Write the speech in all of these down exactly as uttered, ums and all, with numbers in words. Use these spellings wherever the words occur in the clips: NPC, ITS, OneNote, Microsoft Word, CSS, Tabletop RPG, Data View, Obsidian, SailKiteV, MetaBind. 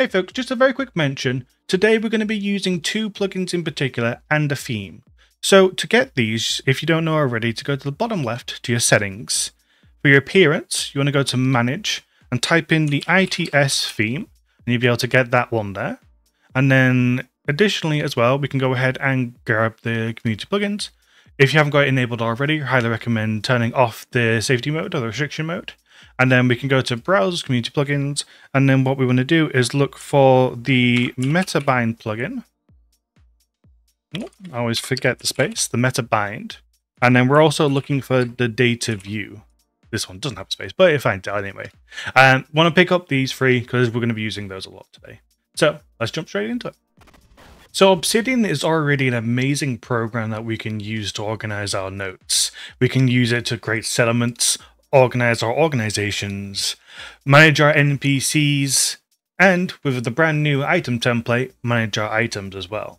Hey folks, just a very quick mention. Today we're going to be using two plugins in particular and a theme. So to get these, if you don't know already, to go to the bottom left to your settings. For your appearance, you want to go to manage and type in the I T S theme and you'll be able to get that one there. And then additionally as well, we can go ahead and grab the community plugins. If you haven't got it enabled already, I highly recommend turning off the safety mode or the restriction mode. And then we can go to browse community plugins. And then what we want to do is look for the MetaBind plugin. I always forget the space, the MetaBind. And then we're also looking for the Data View. This one doesn't have a space, but it finds out anyway. Um, want to pick up these three because we're going to be using those a lot today. So let's jump straight into it. So Obsidian is already an amazing program that we can use to organize our notes. We can use it to create settlements, organize our organizations, manage our N P Cs, and with the brand new item template, manage our items as well.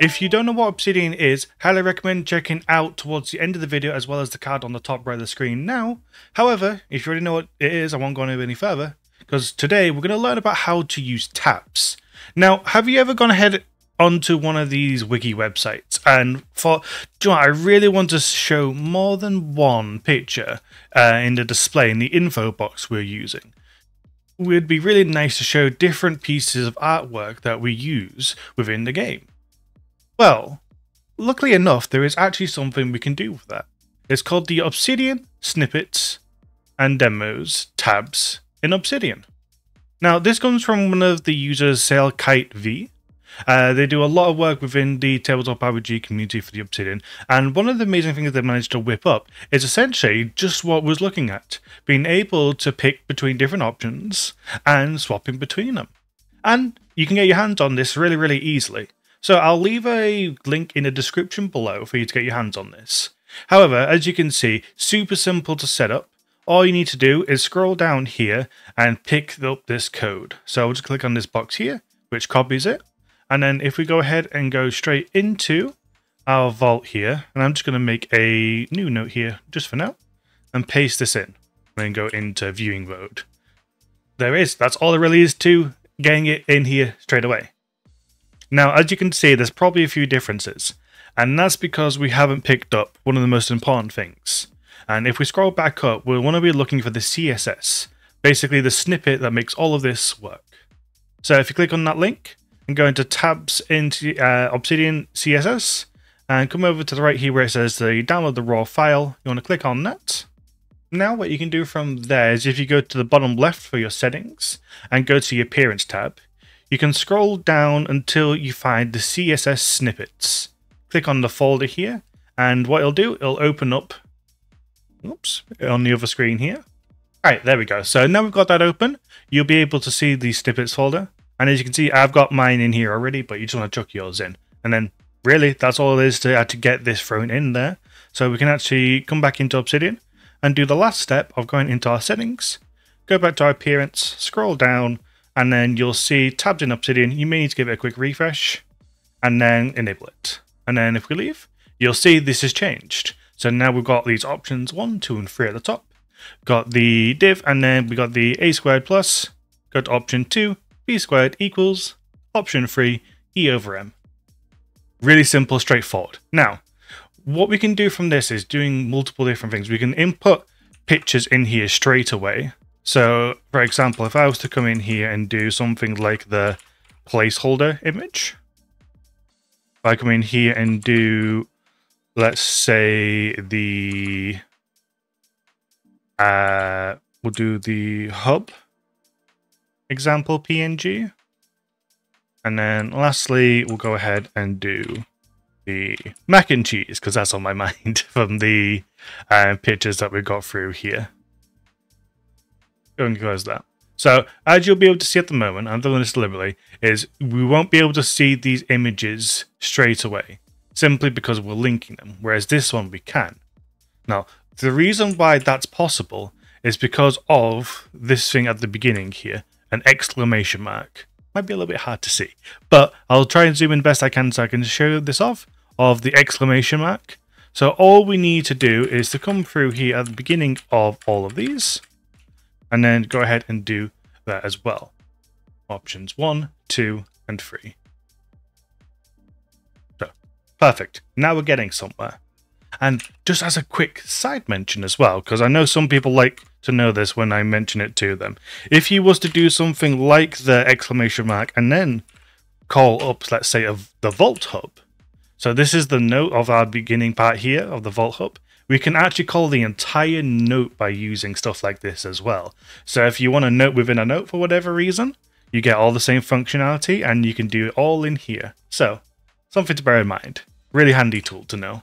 If you don't know what Obsidian is, highly recommend checking out towards the end of the video as well as the card on the top right of the screen now. However, if you already know what it is, I won't go into any further because today we're going to learn about how to use tabs. Now, have you ever gone ahead onto one of these wiki websites and thought, do you know what, I really want to show more than one picture uh, in the display in the info box we're using? It would be really nice to show different pieces of artwork that we use within the game. Well, luckily enough, there is actually something we can do with that. It's called the Obsidian Snippets and Demos tabs in Obsidian. Now, this comes from one of the users, SailKiteV. Uh, they do a lot of work within the Tabletop R P G community for the Obsidian, and one of the amazing things they managed to whip up is essentially just what we're looking at, being able to pick between different options and swapping between them. And you can get your hands on this really, really easily. So I'll leave a link in the description below for you to get your hands on this. However, as you can see, super simple to set up. All you need to do is scroll down here and pick up this code. So I'll just click on this box here, which copies it. And then if we go ahead and go straight into our vault here, and I'm just going to make a new note here just for now and paste this in and then go into viewing mode. There it is. That's all there really is to getting it in here straight away. Now, as you can see, there's probably a few differences, and that's because we haven't picked up one of the most important things. And if we scroll back up, we'll want to be looking for the C S S, basically the snippet that makes all of this work. So if you click on that link, and go into tabs into uh, Obsidian C S S and come over to the right here where it says the download the raw file. You want to click on that. Now what you can do from there is if you go to the bottom left for your settings and go to your appearance tab, you can scroll down until you find the C S S snippets. Click on the folder here and what it'll do, it'll open up oops, on the other screen here. All right, there we go. So now we've got that open. You'll be able to see the snippets folder. And as you can see, I've got mine in here already, but you just want to chuck yours in. And then really, that's all it is to, uh, to get this thrown in there. So we can actually come back into Obsidian and do the last step of going into our settings, go back to our appearance, scroll down, and then you'll see tabs in Obsidian. You may need to give it a quick refresh and then enable it. And then if we leave, you'll see this has changed. So now we've got these options, one, two, and three at the top. Got the div, and then we got the A squared plus, got option two, B squared equals option three, E over M. Really simple, straightforward. Now, what we can do from this is doing multiple different things. We can input pictures in here straight away. So for example, if I was to come in here and do something like the placeholder image, if I come in here and do, let's say the, uh, we'll do the hub example P N G, and then lastly we'll go ahead and do the mac and cheese because that's on my mind from the uh, pictures that we got through here. Go and close that. So as you'll be able to see at the moment, I'm doing this deliberately, is we won't be able to see these images straight away simply because we're linking them, whereas this one we can. Now the reason why that's possible is because of this thing at the beginning here. An exclamation mark. Might be a little bit hard to see, but I'll try and zoom in best I can so I can show this off of the exclamation mark. So all we need to do is to come through here at the beginning of all of these and then go ahead and do that as well. options one, two, and three. So, perfect. Now we're getting somewhere. And just as a quick side mention as well, because I know some people like to know this when I mention it to them. If you was to do something like the exclamation mark and then call up, let's say, of the Vault Hub. So this is the note of our beginning part here of the Vault Hub. We can actually call the entire note by using stuff like this as well. So if you want a note within a note for whatever reason, you get all the same functionality and you can do it all in here. So something to bear in mind. Really handy tool to know.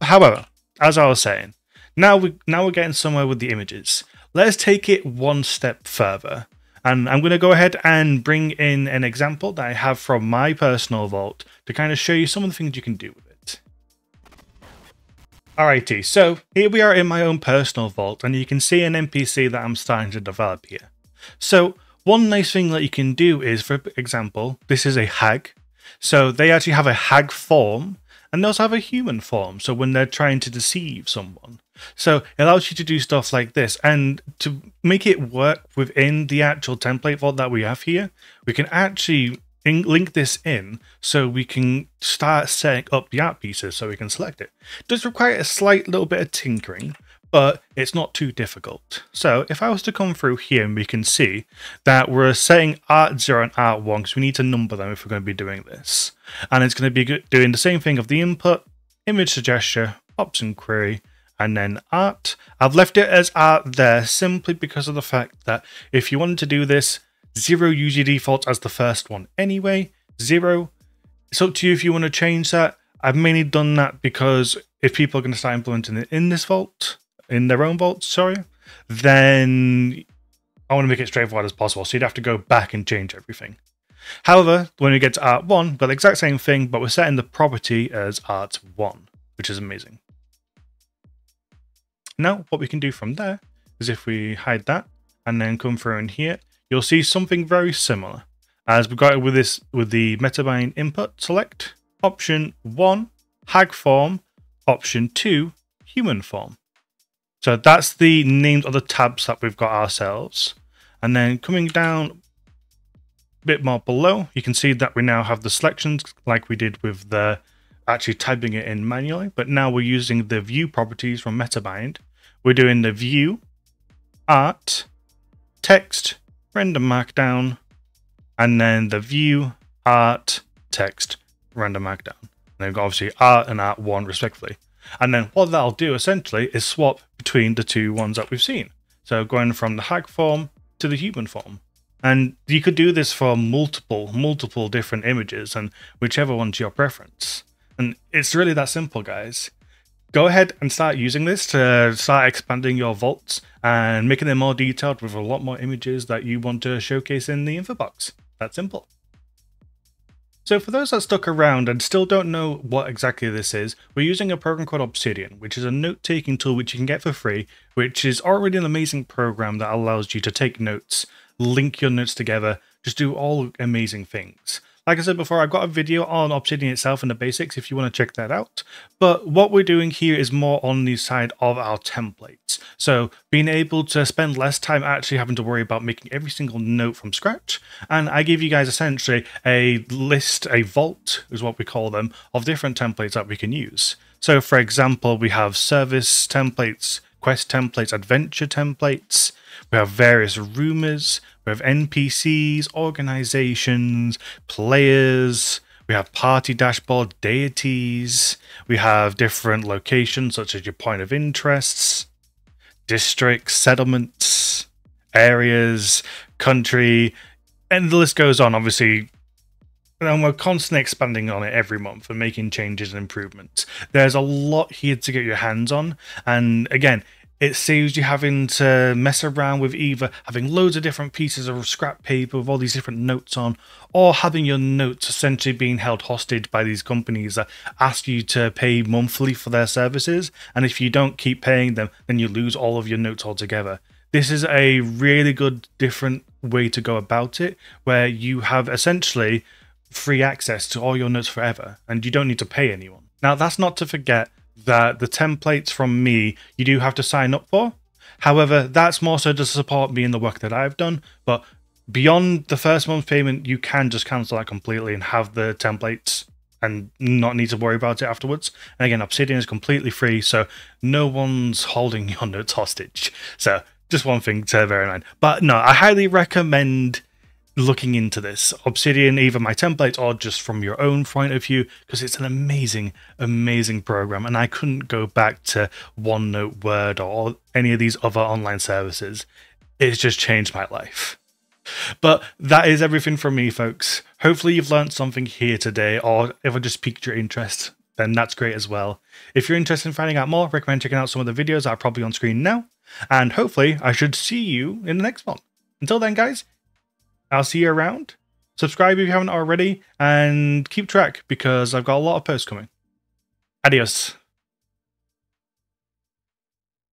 However, as I was saying, now, we, now we're getting somewhere with the images. Let's take it one step further. And I'm going to go ahead and bring in an example that I have from my personal vault to kind of show you some of the things you can do with it. Alrighty, so here we are in my own personal vault, and you can see an N P C that I'm starting to develop here. So one nice thing that you can do is, for example, this is a hag. So they actually have a hag form, and they also have a human form, so when they're trying to deceive someone. So it allows you to do stuff like this, and to make it work within the actual template vault that we have here, we can actually link this in so we can start setting up the art pieces so we can select it. It does require a slight little bit of tinkering, but it's not too difficult. So if I was to come through here, and we can see that we're setting art zero and art one because we need to number them if we're going to be doing this. And it's going to be doing the same thing of the input, image suggestion, option query, and then art. I've left it as art there simply because of the fact that if you wanted to do this, zero usually defaults as the first one anyway, zero. It's up to you if you want to change that. I've mainly done that because if people are going to start implementing it in this vault, in their own vaults, sorry, then I want to make it straightforward as possible. So you'd have to go back and change everything. However, when we get to art one, we've got the exact same thing, but we're setting the property as art one, which is amazing. Now, what we can do from there is if we hide that and then come through in here, you'll see something very similar as we got it with this, with the MetaBind input select option one, hag form, option two, human form. So that's the names of the tabs that we've got ourselves. And then coming down a bit more below, you can see that we now have the selections like we did with the actually typing it in manually, but now we're using the view properties from MetaBind. We're doing the view, art, text, render markdown, and then the view, art, text, render markdown. And they've got obviously art and art one respectively. And then what that'll do essentially is swap between the two ones that we've seen. So going from the hag form to the human form. And you could do this for multiple, multiple different images and whichever one's your preference. And it's really that simple, guys. Go ahead and start using this to start expanding your vaults and making them more detailed with a lot more images that you want to showcase in the info box. That simple. So for those that stuck around and still don't know what exactly this is, we're using a program called Obsidian, which is a note-taking tool which you can get for free, which is already an amazing program that allows you to take notes, link your notes together, just do all amazing things. Like I said before, I've got a video on Obsidian itself and the basics if you want to check that out. But what we're doing here is more on the side of our templates. So being able to spend less time actually having to worry about making every single note from scratch. And I give you guys essentially a list, a vault is what we call them, of different templates that we can use. So for example, we have service templates, quest templates, adventure templates. We have various rumors, we have N P Cs, organizations, players, we have party dashboard, deities, we have different locations such as your point of interests, districts, settlements, areas, country, and the list goes on obviously. And we're constantly expanding on it every month and making changes and improvements. There's a lot here to get your hands on, and again, it saves you having to mess around with either having loads of different pieces of scrap paper with all these different notes on, or having your notes essentially being held hostage by these companies that ask you to pay monthly for their services. And if you don't keep paying them, then you lose all of your notes altogether. This is a really good, different way to go about it, where you have essentially free access to all your notes forever, and you don't need to pay anyone. Now, that's not to forget that the templates from me, you do have to sign up for. However, that's more so to support me in the work that I've done, but beyond the first month's payment, you can just cancel that completely and have the templates and not need to worry about it afterwards. And again, Obsidian is completely free, so no one's holding your notes hostage. So just one thing to bear in mind. But no, I highly recommend looking into this. Obsidian, either my templates or just from your own point of view, because it's an amazing, amazing program. And I couldn't go back to OneNote, Word, or any of these other online services. It's just changed my life. But that is everything from me, folks. Hopefully you've learned something here today, or if I just piqued your interest, then that's great as well. If you're interested in finding out more, I recommend checking out some of the videos that are probably on screen now. And hopefully I should see you in the next one. Until then, guys, I'll see you around. Subscribe if you haven't already, and keep track because I've got a lot of posts coming. Adios.